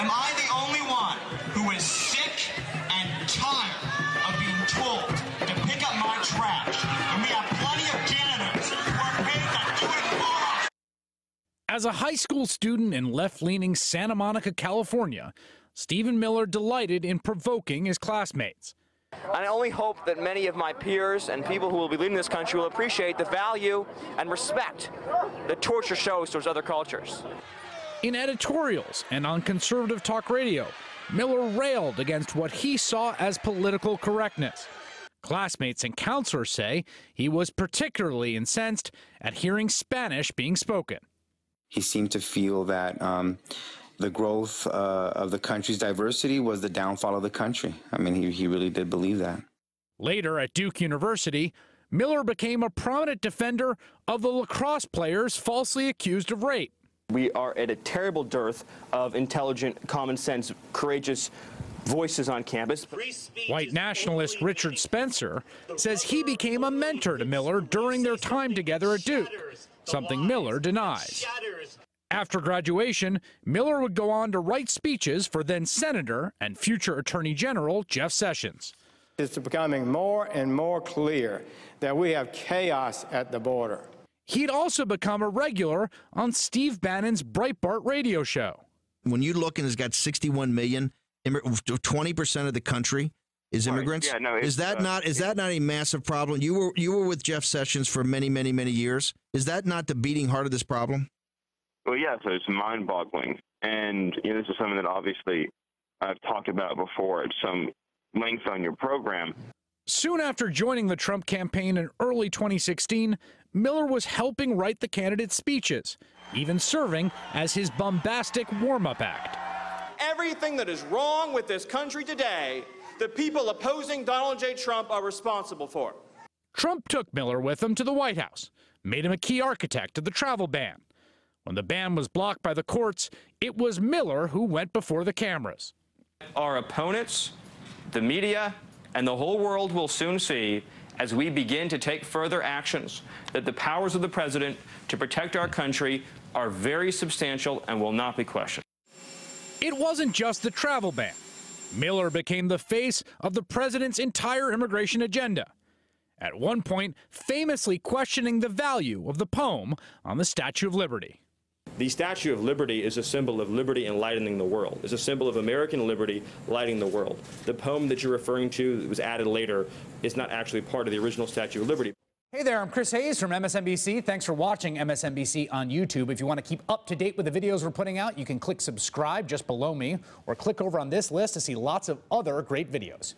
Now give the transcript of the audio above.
Am I the only one who is sick and tired of being told to pick up my trash? And we have plenty of janitors who are paid to do it for us. As a high school student in left-leaning Santa Monica, California, Stephen Miller delighted in provoking his classmates. I only hope that many of my peers and people who will be leading this country will appreciate the value and respect that torture shows towards other cultures. In editorials and on conservative talk radio, Miller railed against what he saw as political correctness. Classmates and counselors say he was particularly incensed at hearing Spanish being spoken. He seemed to feel that the growth of the country's diversity was the downfall of the country. I mean, he really did believe that. Later at Duke University, Miller became a prominent defender of the lacrosse players falsely accused of rape. We are at a terrible dearth of intelligent, common sense, courageous voices on campus. White nationalist Richard Spencer says he became a mentor to Miller during their time together at Duke, something Miller denies. After graduation, Miller would go on to write speeches for then-Senator and future Attorney General Jeff Sessions. It's becoming more and more clear that we have chaos at the border. He'd also become a regular on Steve Bannon's Breitbart radio show. When you look and it's got 61 million, 20% of the country is immigrants. Yeah, no, is that not a massive problem? You were with Jeff Sessions for many years. Is that not the beating heart of this problem? Well, yeah, so it's mind-boggling. And you know, this is something that obviously I've talked about before at some length on your program. Soon after joining the Trump campaign in early 2016, Miller was helping write the candidates' speeches, even serving as his bombastic warm-up act. Everything that is wrong with this country today, the people opposing Donald J. Trump are responsible for. Trump took Miller with him to the White House, made him a key architect of the travel ban. When the ban was blocked by the courts, it was Miller who went before the cameras. Our opponents, the media, and the whole world will soon see, as we begin to take further actions, that the powers of the president to protect our country are very substantial and will not be questioned. It wasn't just the travel ban. Miller became the face of the president's entire immigration agenda, at one point famously questioning the value of the poem on the Statue of Liberty. The Statue of Liberty is a symbol of liberty enlightening the world. It's a symbol of American liberty lighting the world. The poem that you're referring to that was added later is not actually part of the original Statue of Liberty. Hey there, I'm Chris Hayes from MSNBC. Thanks for watching MSNBC on YouTube. If you want to keep up to date with the videos we're putting out, you can click subscribe just below me or click over on this list to see lots of other great videos.